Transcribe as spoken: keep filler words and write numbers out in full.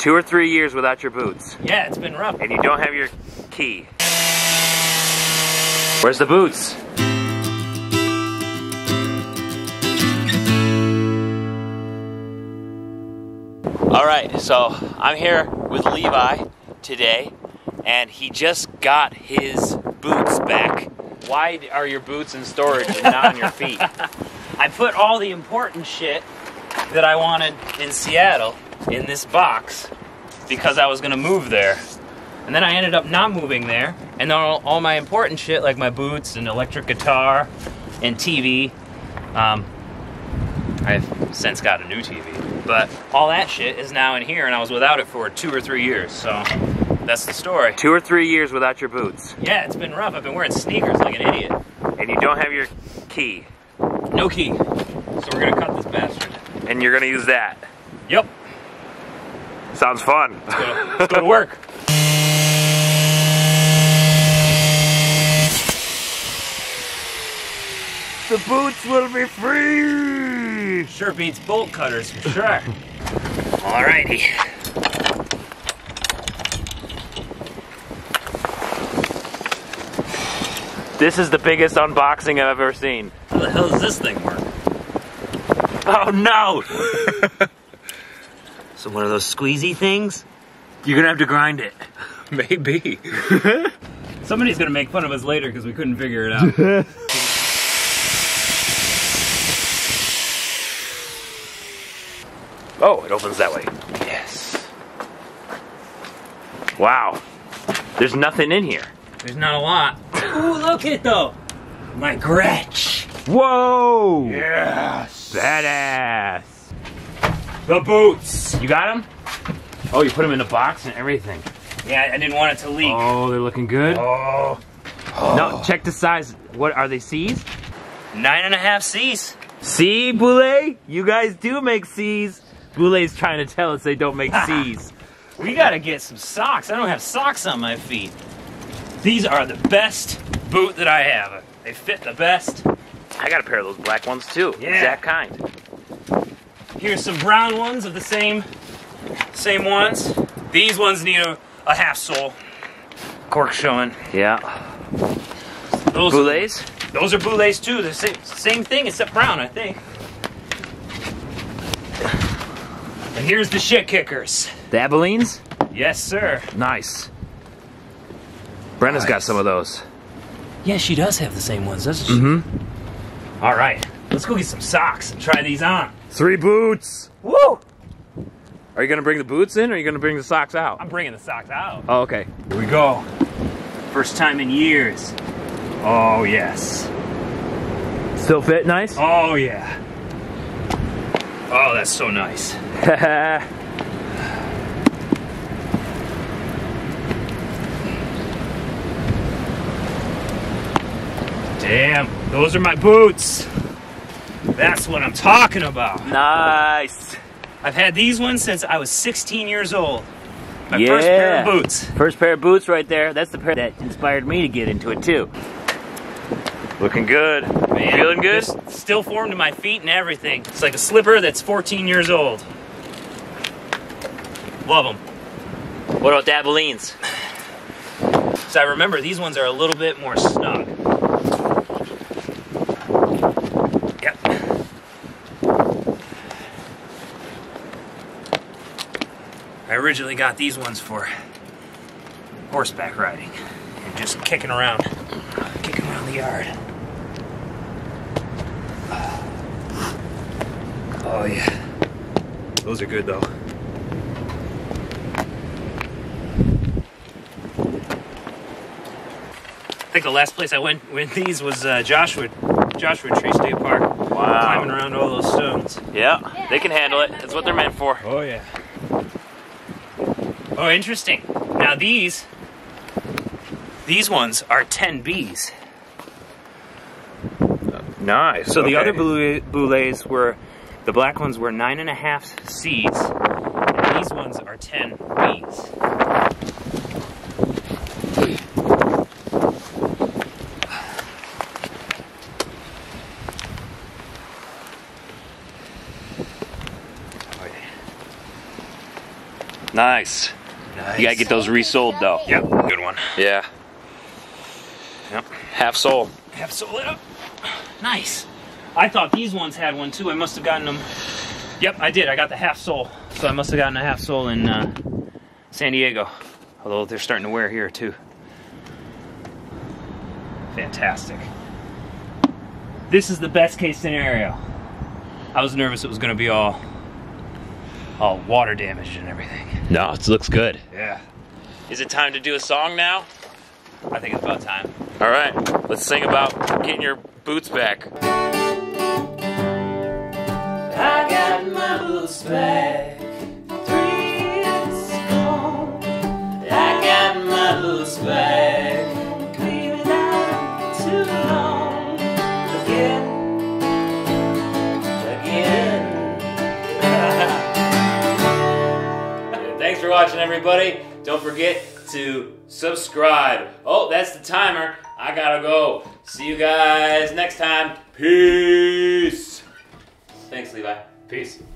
two or three years without your boots. Yeah, it's been rough. And you don't have your key. Where's the boots? All right, so I'm here with Levi today, and he just got his boots back. Why are your boots in storage and not on your feet? I put all the important shit that I wanted in Seattle in this box because I was gonna move there. And then I ended up not moving there, and all, all my important shit, like my boots and electric guitar and T V, um, I've since got a new T V, but all that shit is now in here, and I was without it for two or three years, so that's the story. Two or three years without your boots. Yeah, it's been rough. I've been wearing sneakers like an idiot. And you don't have your key. No key. So we're gonna cut this bastard. And you're gonna use that. Yep. Sounds fun. Let's go, let's go to work. The boots will be free! Sure beats bolt cutters for sure. Alrighty. This is the biggest unboxing I've ever seen. How the hell does this thing work? Oh no! So one of those squeezy things? You're gonna have to grind it. Maybe. Somebody's gonna make fun of us later because we couldn't figure it out. Oh, it opens that way. Yes. Wow. There's nothing in here. There's not a lot. Ooh, look at it though. My Gretsch. Whoa. Yes. Badass. The boots. You got them? Oh, you put them in a box and everything. Yeah, I didn't want it to leak. Oh, they're looking good. Oh. Oh. No, check the size. What, are they C's? Nine and a half C's. See, Boulet? You guys do make C's. Boulet's trying to tell us they don't make C's. We gotta get some socks. I don't have socks on my feet. These are the best boot that I have. They fit the best. I got a pair of those black ones too. Yeah. Exact kind. Here's some brown ones of the same same ones. These ones need a, a half sole. Cork showing. Yeah. Those Boulets? Are, those are Boulets too. They're same, same thing except brown, I think. And here's the shit kickers. The Abilenes? Yes, sir. Nice. Brenna's nice. Got some of those. Yeah, she does have the same ones, doesn't she? Mm-hmm. All right, let's go get some socks and try these on. Three boots. Woo! Are you gonna bring the boots in, or are you gonna bring the socks out? I'm bringing the socks out. Oh, okay. Here we go. First time in years. Oh, yes. Still fit nice? Oh, yeah. Oh, that's so nice. Damn, those are my boots. That's what I'm talking about. Nice. I've had these ones since I was sixteen years old. My yeah. first pair of boots. First pair of boots right there. That's the pair that inspired me to get into it too. Looking good. Man, feeling good? Still formed to my feet and everything. It's like a slipper that's fourteen years old. Love them. What about the Abilenes? So I remember these ones are a little bit more snug. Yep. I originally got these ones for horseback riding and just kicking around, kicking around the yard. Oh yeah, those are good though. I think the last place I went with these was uh, Joshua, Joshua Tree State Park. Wow. Climbing around all those stones. Yeah, yeah, they can handle it. That's what they're meant for. Oh yeah. Oh, interesting. Now these, these ones are ten B's. Nice. So okay. The other Boulets were. The black ones were nine and a half C's, and these ones are ten B's. Nice. Nice. You gotta get those resold though. Yep, good one. Yeah. Yep. Half sole. Half sole it up. Nice. I thought these ones had one too. I must have gotten them. Yep, I did. I got the half sole. So I must have gotten a half sole in uh, San Diego. Although they're starting to wear here too. Fantastic. This is the best case scenario. I was nervous it was gonna be all all water damaged and everything. No, it looks good. Yeah. Is it time to do a song now? I think it's about time. All right, let's sing about getting your boots back. I got my boots back, three years ago. I got my boots back, leaving out too long. Again, again. Thanks for watching, everybody. Don't forget to subscribe. Oh, that's the timer. I gotta go. See you guys next time. Peace. Thanks, Levi. Peace.